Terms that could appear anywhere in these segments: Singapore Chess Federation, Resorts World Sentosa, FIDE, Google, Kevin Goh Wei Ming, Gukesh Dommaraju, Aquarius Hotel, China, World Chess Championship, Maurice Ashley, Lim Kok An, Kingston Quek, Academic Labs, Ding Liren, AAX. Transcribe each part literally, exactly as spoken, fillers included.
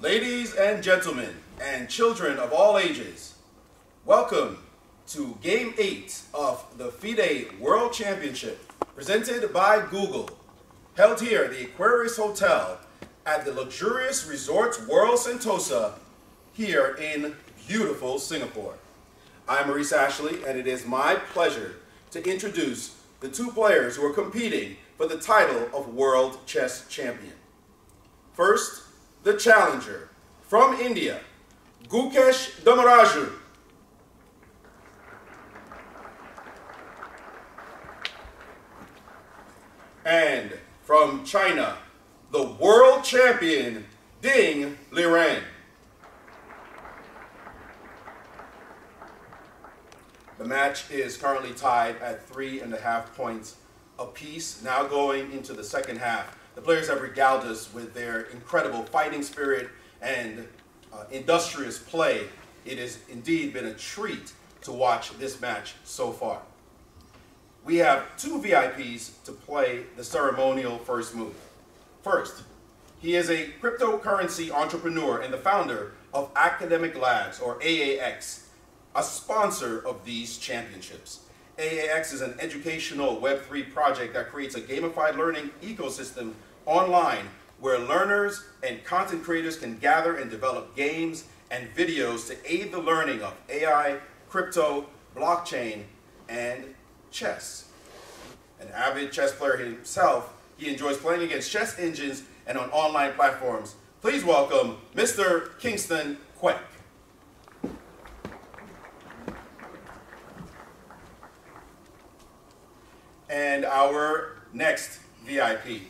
Ladies and gentlemen, and children of all ages, welcome to Game eight of the FIDE World Championship, presented by Google, held here at the Aquarius Hotel at the luxurious Resorts World Sentosa, here in beautiful Singapore. I'm Maurice Ashley, and it is my pleasure to introduce the two players who are competing for the title of World Chess Champion. First, the challenger from India, Gukesh Dommaraju. And from China, the world champion, Ding Liren. The match is currently tied at three and a half points apiece. Now going into the second half, the players have regaled us with their incredible fighting spirit and uh, industrious play. It has indeed been a treat to watch this match so far. We have two V I Ps to play the ceremonial first move. First, he is a cryptocurrency entrepreneur and the founder of Academic Labs, or A A X, a sponsor of these championships. A A X is an educational Web three project that creates a gamified learning ecosystem online where learners and content creators can gather and develop games and videos to aid the learning of A I, crypto, blockchain, and chess. An avid chess player himself, he enjoys playing against chess engines and on online platforms. Please welcome Mister Kingston Quek. And our next V I P.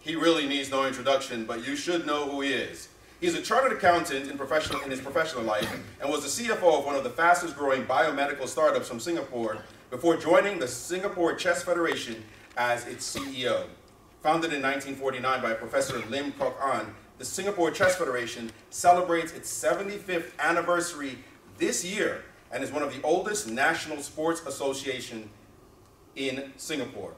He really needs no introduction, but you should know who he is. He's a chartered accountant in, professional, in his professional life and was the C F O of one of the fastest growing biomedical startups from Singapore before joining the Singapore Chess Federation as its C E O. Founded in nineteen forty-nine by Professor Lim Kok An, the Singapore Chess Federation celebrates its seventy-fifth anniversary this year and is one of the oldest national sports associations in Singapore.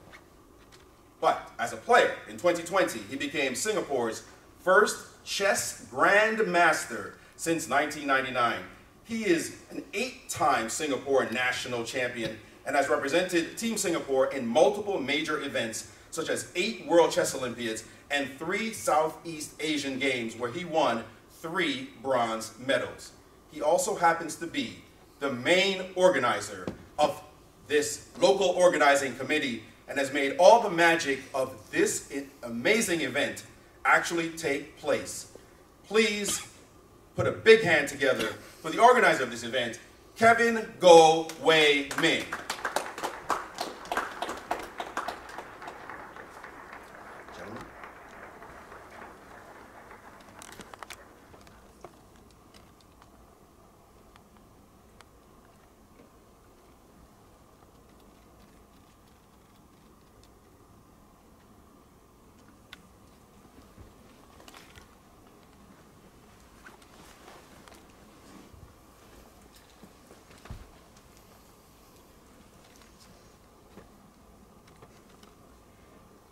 But as a player, in twenty twenty, he became Singapore's first chess grandmaster since nineteen ninety-nine. He is an eight-time Singapore national champion and has represented Team Singapore in multiple major events, such as eight World Chess Olympiads and three Southeast Asian Games, where he won three bronze medals. He also happens to be the main organizer of this local organizing committee and has made all the magic of this amazing event actually take place. Please put a big hand together for the organizer of this event, Kevin Goh Wei Ming.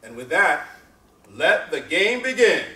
And with that, let the game begin.